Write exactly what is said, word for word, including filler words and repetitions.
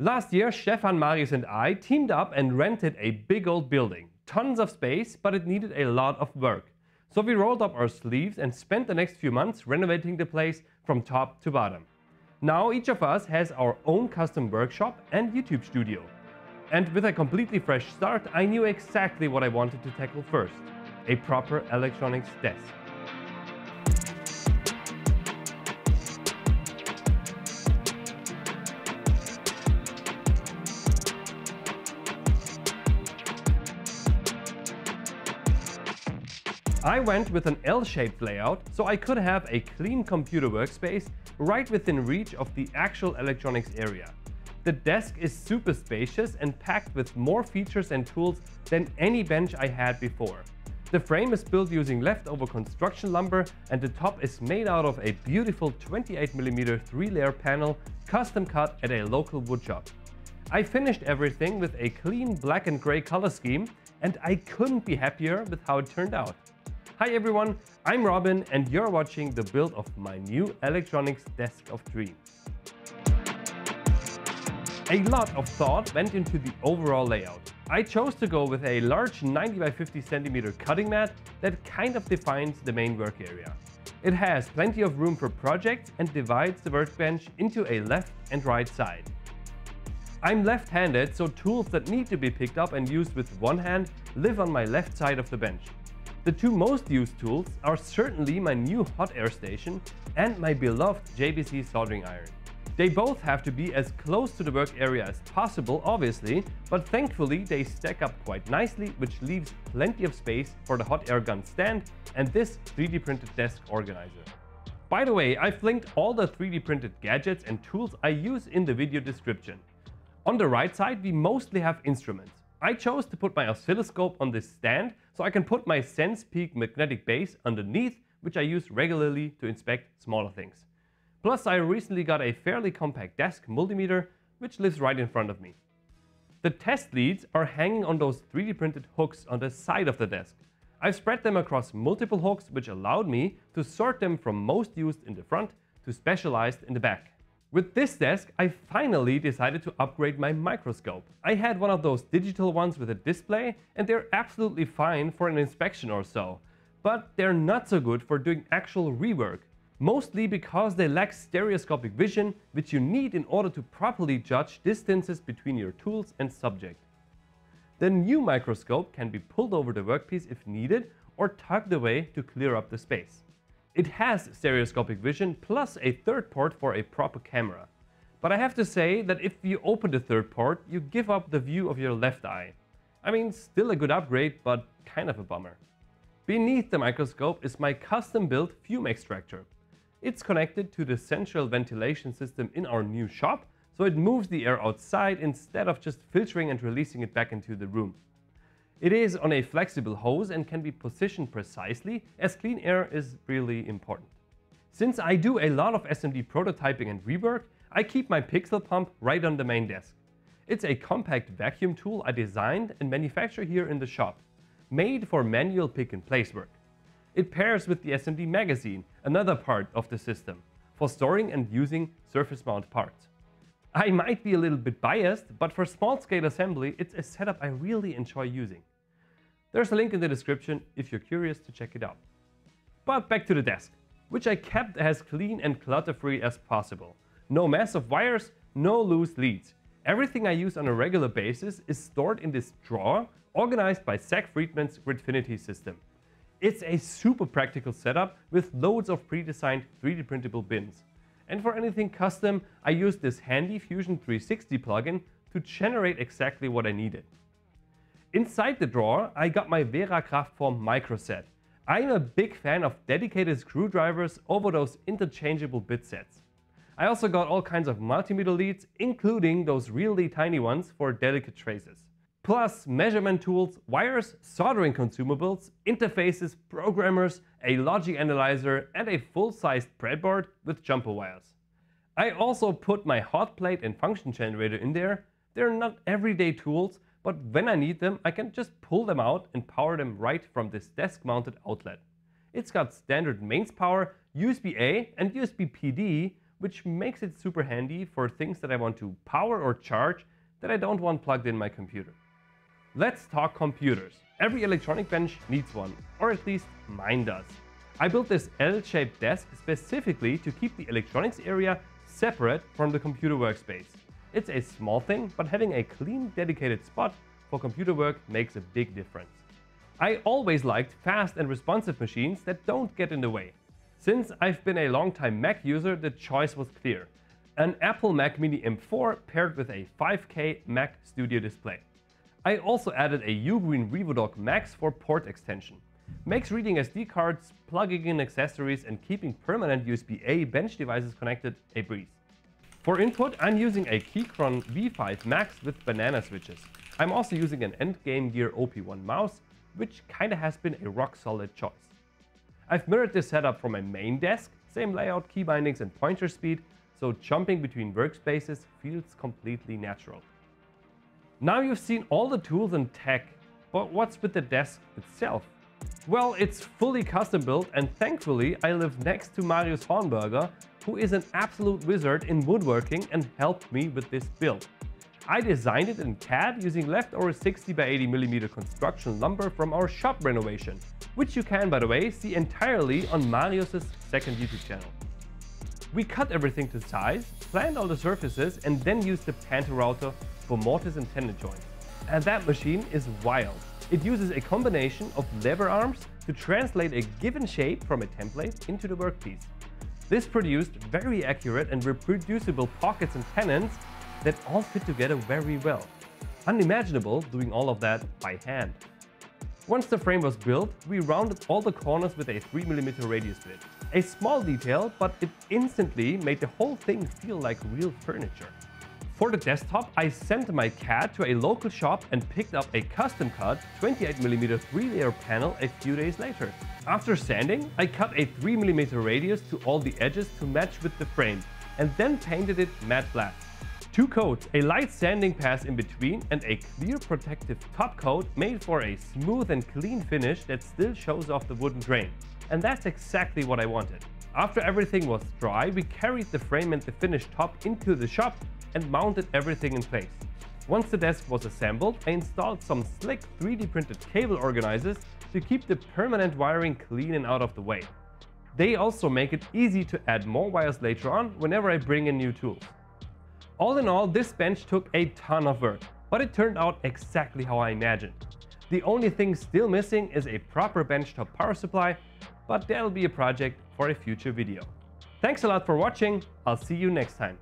Last year, Stefan, Marius and I teamed up and rented a big old building. Tons of space, but it needed a lot of work. So we rolled up our sleeves and spent the next few months renovating the place from top to bottom. Now each of us has our own custom workshop and YouTube studio. And with a completely fresh start, I knew exactly what I wanted to tackle first. A proper electronics desk. I went with an L-shaped layout, so I could have a clean computer workspace right within reach of the actual electronics area. The desk is super spacious and packed with more features and tools than any bench I had before. The frame is built using leftover construction lumber and the top is made out of a beautiful twenty-eight millimeter three-layer panel, custom cut at a local woodshop. I finished everything with a clean black and gray color scheme, and I couldn't be happier with how it turned out. Hi everyone, I'm Robin and you're watching the build of my new electronics desk of dreams. A lot of thought went into the overall layout. I chose to go with a large ninety by fifty centimeter cutting mat that kind of defines the main work area. It has plenty of room for projects and divides the workbench into a left and right side. I'm left-handed, so tools that need to be picked up and used with one hand live on my left side of the bench. The two most used tools are certainly my new hot air station and my beloved J B C soldering iron. They both have to be as close to the work area as possible, obviously, but thankfully they stack up quite nicely, which leaves plenty of space for the hot air gun stand and this three D printed desk organizer. By the way, I've linked all the three D printed gadgets and tools I use in the video description. On the right side, we mostly have instruments. I chose to put my oscilloscope on this stand so I can put my SensePeak magnetic base underneath, which I use regularly to inspect smaller things. Plus, I recently got a fairly compact desk multimeter, which lives right in front of me. The test leads are hanging on those three D printed hooks on the side of the desk. I've spread them across multiple hooks, which allowed me to sort them from most used in the front to specialized in the back. With this desk, I finally decided to upgrade my microscope. I had one of those digital ones with a display, and they're absolutely fine for an inspection or so. But they're not so good for doing actual rework, mostly because they lack stereoscopic vision, which you need in order to properly judge distances between your tools and subject. The new microscope can be pulled over the workpiece if needed, or tucked away to clear up the space. It has stereoscopic vision plus a third port for a proper camera. But I have to say that if you open the third port, you give up the view of your left eye. I mean, still a good upgrade, but kind of a bummer. Beneath the microscope is my custom-built fume extractor. It's connected to the central ventilation system in our new shop, so it moves the air outside instead of just filtering and releasing it back into the room. It is on a flexible hose and can be positioned precisely, as clean air is really important. Since I do a lot of S M D prototyping and rework, I keep my Pixel Pump right on the main desk. It's a compact vacuum tool I designed and manufacture here in the shop, made for manual pick and place work. It pairs with the S M D magazine, another part of the system, for storing and using surface mount parts. I might be a little bit biased, but for small-scale assembly, it's a setup I really enjoy using. There's a link in the description if you're curious to check it out. But back to the desk, which I kept as clean and clutter-free as possible. No mess of wires, no loose leads. Everything I use on a regular basis is stored in this drawer, organized by Zach Friedman's Gridfinity system. It's a super practical setup with loads of pre-designed three D printable bins. And for anything custom, I used this handy Fusion three sixty plugin to generate exactly what I needed. Inside the drawer, I got my Wera Kraftform Micro Set. I'm a big fan of dedicated screwdrivers over those interchangeable bit sets. I also got all kinds of multimeter leads, including those really tiny ones for delicate traces. Plus measurement tools, wires, soldering consumables, interfaces, programmers, a logic analyzer and a full-sized breadboard with jumper wires. I also put my hot plate and function generator in there. They're not everyday tools, but when I need them, I can just pull them out and power them right from this desk-mounted outlet. It's got standard mains power, U S B A and U S B P D, which makes it super handy for things that I want to power or charge that I don't want plugged in my computer. Let's talk computers. Every electronic bench needs one, or at least mine does. I built this L-shaped desk specifically to keep the electronics area separate from the computer workspace. It's a small thing, but having a clean, dedicated spot for computer work makes a big difference. I always liked fast and responsive machines that don't get in the way. Since I've been a long-time Mac user, the choice was clear. An Apple Mac Mini M four paired with a five K Mac Studio display. I also added a Ugreen RevoDoc Max for port extension. Makes reading S D cards, plugging in accessories and keeping permanent U S B A bench devices connected a breeze. For input, I'm using a Keychron V five Max with banana switches. I'm also using an Endgame Gear O P one mouse, which kinda has been a rock solid choice. I've mirrored this setup from my main desk, same layout, key bindings and pointer speed, so jumping between workspaces feels completely natural. Now you've seen all the tools and tech, but what's with the desk itself? Well, it's fully custom built, and thankfully I live next to Marius Hornberger, who is an absolute wizard in woodworking and helped me with this build. I designed it in C A D using leftover sixty by eighty millimeter construction lumber from our shop renovation, which you can, by the way, see entirely on Marius' second YouTube channel. We cut everything to size, planned all the surfaces and then used the Panta router for mortise and tenon joint. And that machine is wild. It uses a combination of lever arms to translate a given shape from a template into the workpiece. This produced very accurate and reproducible pockets and tenons that all fit together very well. Unimaginable doing all of that by hand. Once the frame was built, we rounded all the corners with a three millimeter radius bit. A small detail, but it instantly made the whole thing feel like real furniture. For the desktop, I sent my C A D to a local shop and picked up a custom cut twenty-eight millimeter three layer panel a few days later. After sanding, I cut a three millimeter radius to all the edges to match with the frame and then painted it matte black. Two coats, a light sanding pass in between and a clear protective top coat made for a smooth and clean finish that still shows off the wooden grain. And that's exactly what I wanted. After everything was dry, we carried the frame and the finished top into the shop and mounted everything in place. Once the desk was assembled, I installed some slick three D printed cable organizers to keep the permanent wiring clean and out of the way. They also make it easy to add more wires later on whenever I bring in new tools. All in all, this bench took a ton of work, but it turned out exactly how I imagined. The only thing still missing is a proper benchtop power supply, but that'll be a project for a future video. Thanks a lot for watching, I'll see you next time.